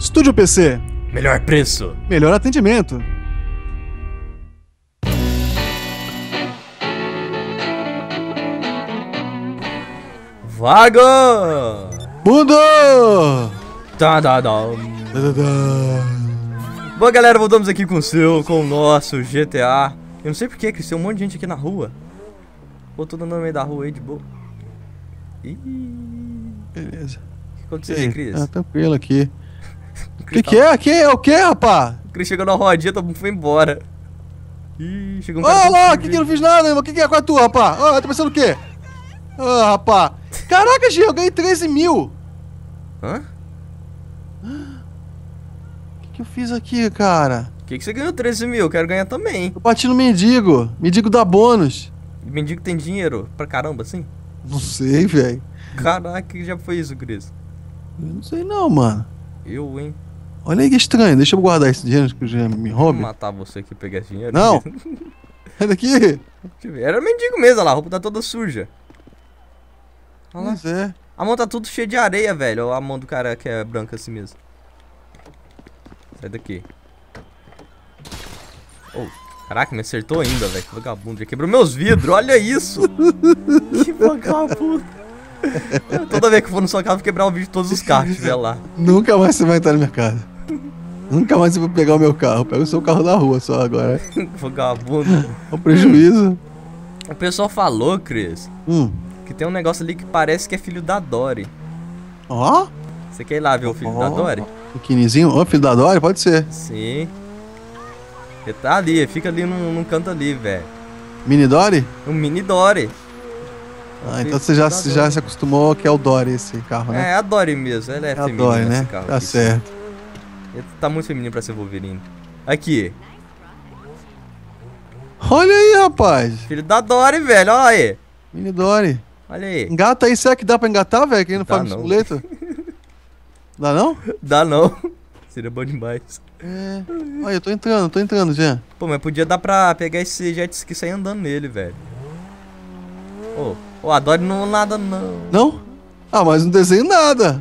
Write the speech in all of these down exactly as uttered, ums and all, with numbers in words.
Estúdio P C. Melhor preço. Melhor atendimento. Vaga! Mundo! Tá, tá, tá. Bom, galera, voltamos aqui com o seu, com o nosso G T A. Eu não sei porque, cresceu um monte de gente aqui na rua. Pô, tô andando no meio da rua aí, de boa. Ih. Beleza. O que aconteceu aí, Cris? Tá tranquilo aqui. O que, que é? Que é o que, rapá? O Cris chegou na rodinha, todo mundo foi embora. Ih, chegou um cara. Ô, louco, que que eu não fiz nada, irmão? Que que é com a tua, rapá? Ô, tá pensando o quê? Ô, oh, rapá. Caraca, Gê, eu ganhei treze mil. Hã? O que, que eu fiz aqui, cara? O que, que você ganhou treze mil? Eu quero ganhar também. Eu bati no mendigo. Mendigo dá bônus. O mendigo tem dinheiro pra caramba, assim? Não sei, velho. Caraca, que já foi isso, Cris? Eu não sei não, mano. Eu, hein? Olha aí que estranho. Deixa eu guardar esse dinheiro que o Gê me rouba. Vou matar você aqui e pegar esse dinheiro. Não. Sai daqui. Era mendigo mesmo, olha lá. A roupa tá toda suja. Olha lá. É. A mão tá tudo cheia de areia, velho. Olha a mão do cara que é branca assim mesmo. Sai daqui. Oh, caraca, me acertou ainda, velho. Que vagabundo. Já quebrou meus vidros, olha isso. Que vagabundo. Toda vez que eu for no sua casa, eu vou quebrar o vidro de todos os carros que tiver lá. Nunca mais você vai entrar na minha casa. Nunca mais você vai pegar o meu carro. Pega o seu carro na rua só agora. Vagabundo. É um prejuízo. O pessoal falou, Cris. Hum. Que tem um negócio ali que parece que é filho da Dory. Ó? Oh? Você quer ir lá ver o filho oh, da Dory? Pequenininho? Ô, oh, filho da Dory? Pode ser. Sim. Ele tá ali, ele fica ali num, num canto ali, velho. Mini Dory? Um mini Dory. Ah, um então você já, já se acostumou que é o Dory esse carro, né? É, é a Dory mesmo. Ela é, é feminina, Dory, né? Esse carro. Tá aqui. Certo. Ele tá muito feminino pra ser Wolverine. Aqui. Olha aí, rapaz. Filho da Dory, velho. Olha aí. Mini Dory. Olha aí. Engata aí, será que dá pra engatar, velho? Quem não faz musculeto? Dá não? Dá não. Seria bom demais. É. Olha, eu tô entrando, tô entrando, Jean. Pô, mas podia dar pra pegar esse jet ski e sair andando nele, velho. Ô, oh. oh, a Dory não nada, não. Não? Ah, mas não desenho nada.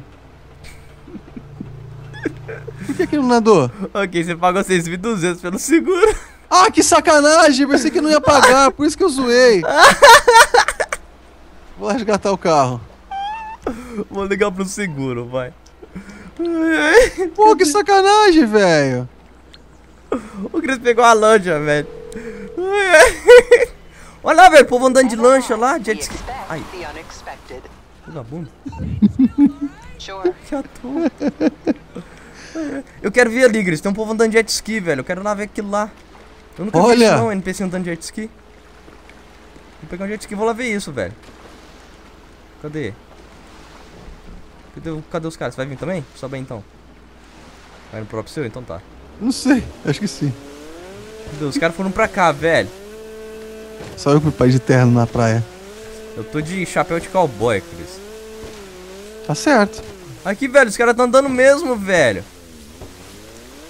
Por que que não nadou? Ok, você pagou seis mil e duzentos pelo seguro. Ah, que sacanagem! Pensei que não ia pagar, por isso que eu zoei. Vou resgatar o carro. Vou ligar pro seguro, vai. Pô, que sacanagem, velho. O Cris pegou a lancha, velho. Olha lá, velho, o povo andando de lancha lá. Jet ski. Ai. Vagabundo. Que ator. Eu quero ver ali, Cris. Tem um povo andando de jet ski, velho. Eu quero lá ver aquilo lá. Eu nunca vi isso, não, N P C andando de jet ski. Vou pegar um jet ski e vou lá ver isso, velho. Cadê? Cadê? Cadê os caras? Você vai vir também? Sobe aí então. Vai no próprio seu? Então tá. Não sei, acho que sim. Cadê? Os caras foram pra cá, velho. Só eu pro pai de terno na praia. Eu tô de chapéu de cowboy, Cris. Tá certo. Aqui, velho, os caras tão andando mesmo, velho.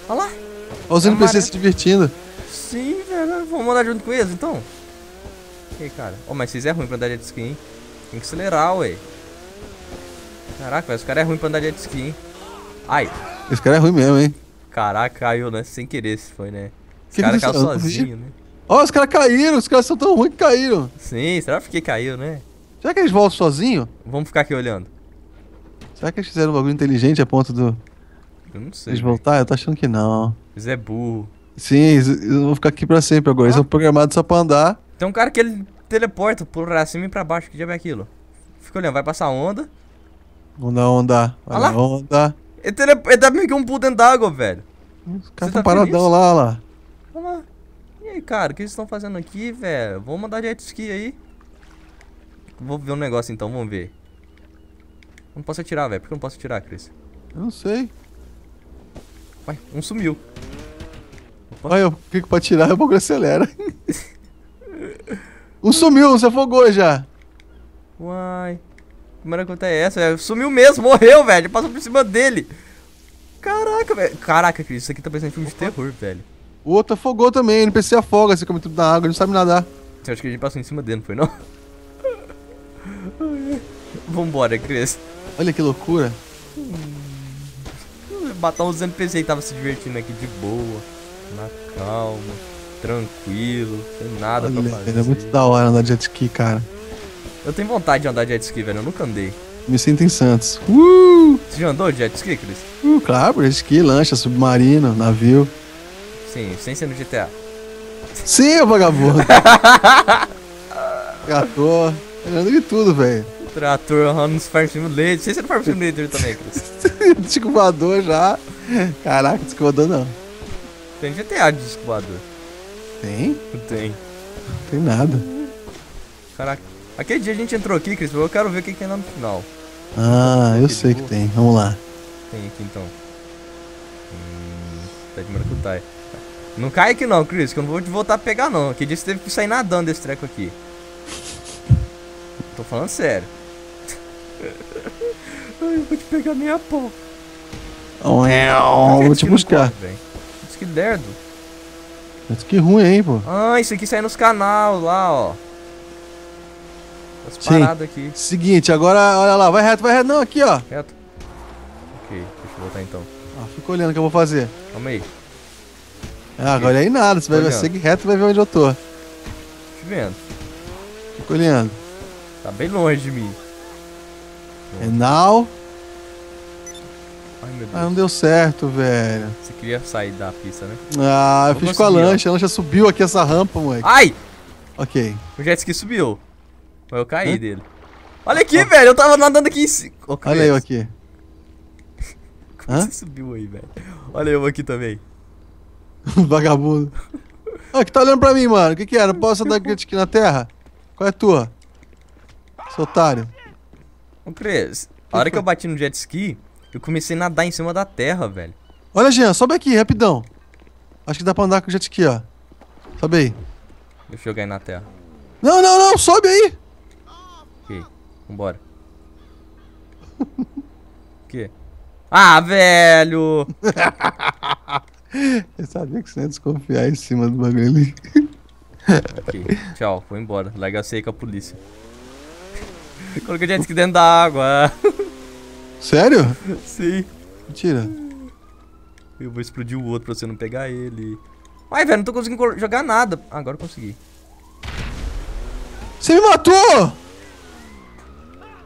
Olha lá. Olha os N P Cs se divertindo. Sim, velho. Vamos andar junto com eles então? E aí, cara? Ó, oh, mas vocês é ruim pra andar de jet ski, hein? Tem que acelerar, ué. Caraca, velho, esse cara é ruim pra andar de jet ski, hein? Ai. Esse cara é ruim mesmo, hein? Caraca, caiu, né? Sem querer se foi, né? Os caras caiu sozinho, né? Ó, oh, os caras caíram, os caras são tão ruins que caíram. Sim, será que caiu, né? Será que eles voltam sozinhos? Vamos ficar aqui olhando. Será que eles fizeram um bagulho inteligente a ponto do... Eu não sei. Eles voltaram? Eu tô achando que não. Eles é burro. Sim, eles vão ficar aqui pra sempre agora. Ah. Eles são programados só pra andar. Tem um cara que ele... teleporta pra cima e pra baixo, que diabo é aquilo? Fica olhando, vai passar onda. Onda, onda. Olha lá. Onda. Ele, tele... ele dá meio que um pulo dentro d'água, velho. Os caras estão tá paradão feliz? Lá, olha lá. Olha lá. E aí, cara, o que vocês estão fazendo aqui, velho? Vamos mandar jet ski aí. Vou ver um negócio então, vamos ver. Não posso atirar, velho. Por que eu não posso atirar, Cris? Eu não sei. Vai, um sumiu. Opa. Olha, eu clico pra atirar e o bagulho acelera. Um sumiu, você afogou já. Uai. A primeira conta é essa, velho. Sumiu mesmo, morreu, velho. Passou por cima dele. Caraca, velho. Caraca, Cris, isso aqui tá parecendo um filme de terror, velho. O outro afogou também, N P C afoga, você come tudo na água, ele não sabe nadar. Você acha que a gente passou em cima dele, não foi não? Vambora, Cris. Olha que loucura. matar uns N P C e tava se divertindo aqui de boa, na calma, tranquilo, sem nada. Olha, pra fazer. É muito da hora andar de jet ski, cara. Eu tenho vontade de andar de jet ski, velho, eu nunca andei. Me sinto em Santos. Uh! Você já andou de jet ski, Cris? Uh, claro, jet ski, lancha, submarino, navio. Sim, sem ser no G T A. Sim, vagabundo. Trator, eu ando de tudo, velho. Trator, Ramos, Farm Simulator. Não sei se é no Farm Simulator também, Cris. Disco voador já. Caraca, disco voador não. Tem G T A de disco voador. Tem? Não tem. Não tem nada. Caraca. Aquele dia a gente entrou aqui, Cris, eu quero ver o que tem lá no final. Ah, eu sei que tem. Vamos lá. Tem aqui então. Hum, tá de maracutaia. Não cai aqui não, Cris, que eu não vou te voltar a pegar não. Aquele dia você teve que sair nadando desse treco aqui. Tô falando sério. Ai, eu vou te pegar nem a pau. Oh, é, oh, vou te buscar. Isso que derdo. Isso que ruim, hein, pô. Ah, isso aqui sai nos canal lá, ó. Parado aqui. Seguinte, agora, olha lá, vai reto, vai reto, não, aqui, ó. Reto. Ok, deixa eu voltar então. Ah, fica olhando o que eu vou fazer. Calma aí. Ah, agora olha aí nada, você vai seguir reto e vai ver onde eu tô. Te vendo. Fica olhando. Tá bem longe de mim. Enal. Ai, meu Deus. Ah, não deu certo, velho. Você queria sair da pista, né? Ah, eu, eu fiz com a lancha, a lancha subiu aqui essa rampa, moleque. Ai! Ok. O jet ski subiu. Eu caí é? dele. Olha aqui, ah, velho. Eu tava nadando aqui em cima. Oh, olha eu aqui. Como Hã? você subiu aí, velho? Olha eu aqui também. Vagabundo. Ah, que tá olhando pra mim, mano? O que que era? Não posso andar aqui na terra? Qual é a tua? Seu otário. Ô, Cris, a hora que eu bati no jet ski, eu comecei a nadar em cima da terra, velho. Olha, Jean, sobe aqui, rapidão. Acho que dá pra andar com o jet ski, ó. Sobe aí. Deixa eu jogar aí na terra. Não, não, não, sobe aí. Ok, vambora. O que? Ah, velho! Eu sabia que você ia desconfiar em cima do bagulho ali. Ok, tchau, foi embora. Larga você aí com a polícia. Coloquei o jet ski dentro da água. Sério? Sim. Mentira. Eu vou explodir o outro pra você não pegar ele. Ai, velho, não tô conseguindo jogar nada. Ah, agora eu consegui. Você me matou!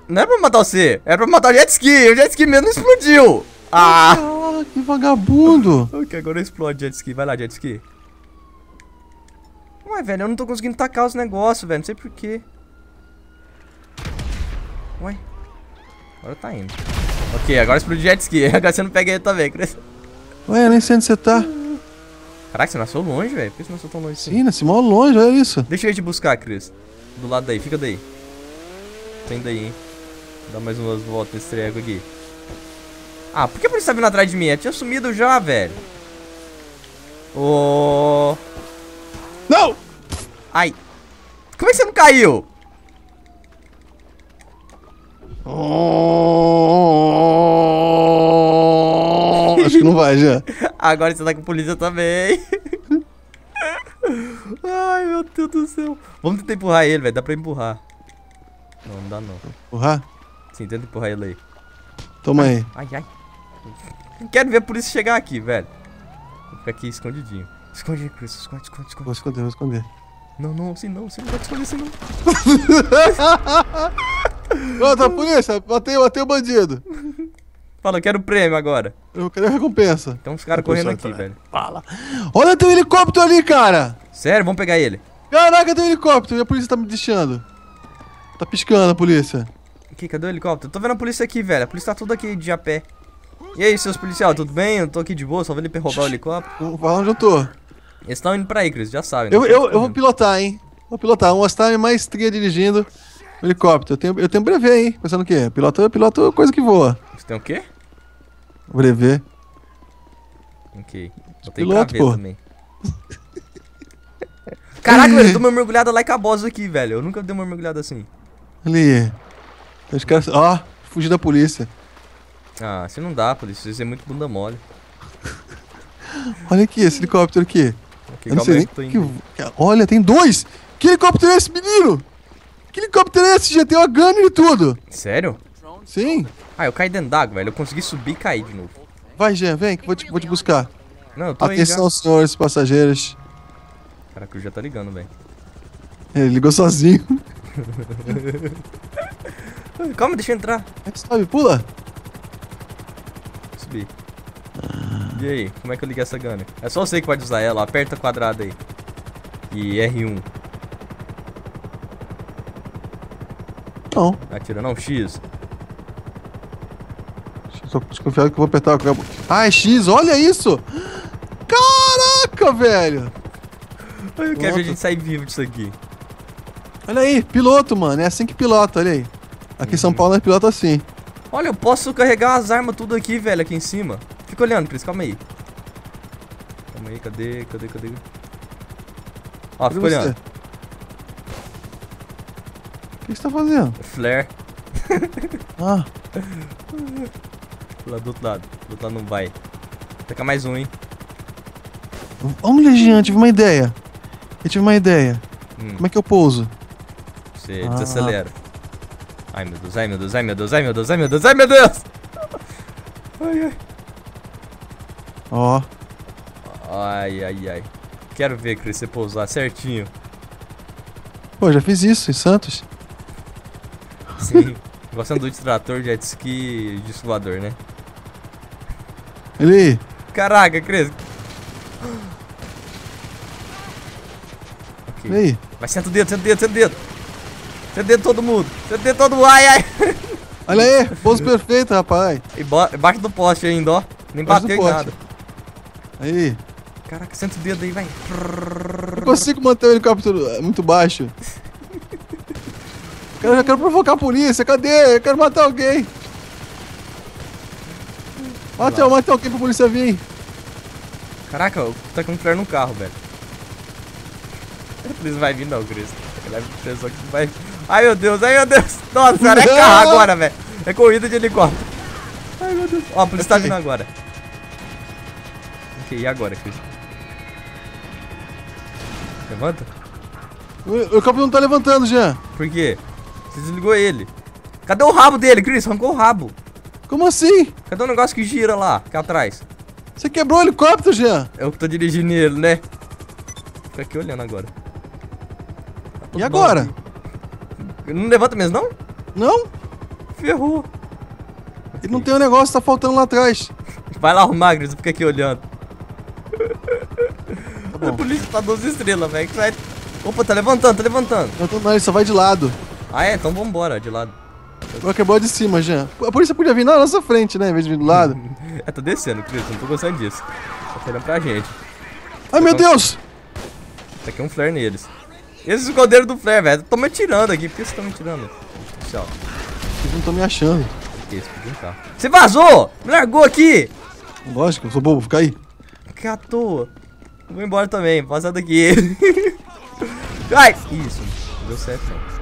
Não era pra matar você, era pra matar o jet ski. O jet ski mesmo explodiu. Ah! Ah, que vagabundo! Ok, agora explode o jet ski. Vai lá, jet ski. Ué, velho, eu não tô conseguindo tacar os negócios, velho. Não sei porquê. Ué. Agora tá indo. Ok, agora explodiu o jet ski. Agora você não pega ele também, Cris. Ué, eu nem sei onde você tá. Caraca, você nasceu longe, velho. Por que você nasceu tão longe assim? Sim, nasci mó longe, olha isso. Deixa eu te buscar, Cris. Do lado daí, fica daí. Tem daí, hein. Dá mais umas voltas nesse treco aqui. Ah, por que ele tá vindo atrás de mim? Eu tinha sumido já, velho. Ô... Oh... Não! Ai. Como é que você não caiu? Oh... Acho que não vai, já. Agora você tá com a polícia também. Ai, meu Deus do céu. Vamos tentar empurrar ele, velho. Dá pra empurrar. Não, não dá não. Empurrar? Sim, tenta empurrar ele aí. Toma ai, aí. Ai, ai. Não quero ver a polícia chegar aqui, velho. Vou ficar aqui escondidinho. Esconde, Chris. Esconde, esconde, esconde. Vou esconder, vou esconder. Não, não, assim não. Você não pode esconder assim não. Volta, polícia. Matei, matei o bandido. Fala, eu quero o prêmio agora. Eu quero a recompensa. Tem uns caras correndo aqui, velho. Fala. Olha, tem um helicóptero ali, cara. Sério? Vamos pegar ele. Caraca, tem um helicóptero. E a polícia tá me deixando. Tá piscando a polícia. Aqui, cadê o helicóptero? Tô vendo a polícia aqui, velho. A polícia tá tudo aqui de a pé. E aí, seus policiais, tudo bem? Eu tô aqui de boa, só vendo ele pra roubar o helicóptero. Vai onde eu tô. Eles estão indo pra aí, Cris, já sabe. Eu, eu, eu vou pilotar, hein. Vou pilotar. Vou mostrar a minha maestria dirigindo o helicóptero. Eu tenho, eu tenho brevê, hein. Pensando o quê? Piloto, piloto coisa que voa. Você tem o quê? Brevê. Ok. Eu tenho piloto, pô. Também. Caraca, velho, eu dou uma mergulhada lá e cabosa aqui, velho. Eu nunca dei uma mergulhada assim. Ali. Os caras. Ó, fugir da polícia. Ah, assim não dá, polícia. Isso é muito bunda mole. Olha aqui, esse helicóptero aqui. Okay, eu não sei nem que... Olha, tem dois! Que helicóptero é esse, menino? Que helicóptero é esse? Já tem uma gun e tudo. Sério? Sim. Ah, eu caí dentro d'água, velho. Eu consegui subir e cair de novo. Vai, Jean, vem, que vou te, vou te buscar. Não, eu tô Atenção, senhores passageiros. Caraca, eu já tá ligando, velho. Ele ligou sozinho. Calma, deixa eu entrar. Sobe, pula. Subi. E aí, como é que eu liguei essa gunner? É só você que pode usar ela, aperta quadrado aí. E R um. Não. Atira não, X. Tô desconfiado que eu vou apertar o cabo. Ah, é X, olha isso! Caraca, velho! Eu quero ver a gente sair vivo disso aqui. Olha aí, piloto, mano. É assim que pilota, olha aí. Aqui em São Paulo nós pilota assim. Olha, eu posso carregar as armas tudo aqui, velho, aqui em cima. Fica olhando, Pris, calma aí. Calma aí, cadê, cadê, cadê? Ó, fica olhando. O que você tá fazendo? Flare. Ah. Lá do outro lado. Do outro lado não vai. Taca mais um, hein? Olha, Legião, eu tive uma ideia. Eu tive uma ideia. Hum. Como é que eu pouso? Você ah. desacelera. Ai, meu Deus, ai, meu Deus, ai, meu Deus, ai, meu Deus, ai, meu Deus, ai, meu Deus! Ai, ai. Ó. Oh. Ai, ai, ai. Quero ver, Cris, você pousar certinho. Pô, já fiz isso em Santos. Sim. Gostando do trator, jet ski, de suador, né? Ele. Caraca, Cris. Okay. E aí? Vai, senta o dedo, senta o dedo, senta o dedo. Senta o dedo todo mundo. Senta o dedo todo mundo. Ai, ai. Olha aí, pouso perfeito, rapaz. E embaixo do poste ainda, ó. Nem baixo bateu em nada. Aí. Caraca, senta o dedo aí, vai. Não consigo manter o helicóptero muito baixo. Eu já quero provocar a polícia, cadê? Eu quero matar alguém. Mata, mata alguém pra polícia vir. Caraca, tá com um flare no carro, velho. Eles vai vir não, Cris. Vai... Ai meu Deus, ai meu Deus. Nossa, cara, é carro agora, velho. É corrida de helicóptero. Ai meu Deus. Ó, a polícia tá vindo agora. Ok, e agora, Cris? Levanta. O campo não tá levantando, Jean. Por quê? Você desligou ele. Cadê o rabo dele, Cris? Arrancou o rabo. Como assim? Cadê o negócio que gira lá, aqui atrás? Você quebrou o helicóptero, Jean. Eu que tô dirigindo ele, né? Fica aqui olhando agora. Tá e agora? Ele não levanta mesmo, não? Não. Ferrou. Ele okay. não tem o um negócio, tá faltando lá atrás. Vai lá arrumar, Cris, fica aqui olhando. Tá. A polícia tá doze estrelas, velho. Que vai... Opa, tá levantando, tá levantando. Não, ele só vai de lado. Ah, é? Então vambora, de lado. Acabou de cima, Jean. A polícia podia vir na nossa frente, né? Em vez de vir do lado. É, tá descendo, Cris. Não tô gostando disso. Tá olhando pra gente. Ai, meu Deus! Tá aqui um flare neles. Eles esconderam do flare, velho. Tô me atirando aqui. Por que vocês estão me atirando? Tchau. Eles não estão me achando. Esse, podia Você vazou! Me largou aqui! Lógico, eu sou bobo. Fica aí. Que à toa. Vou embora também. Passar daqui. Ai! Isso, deu certo.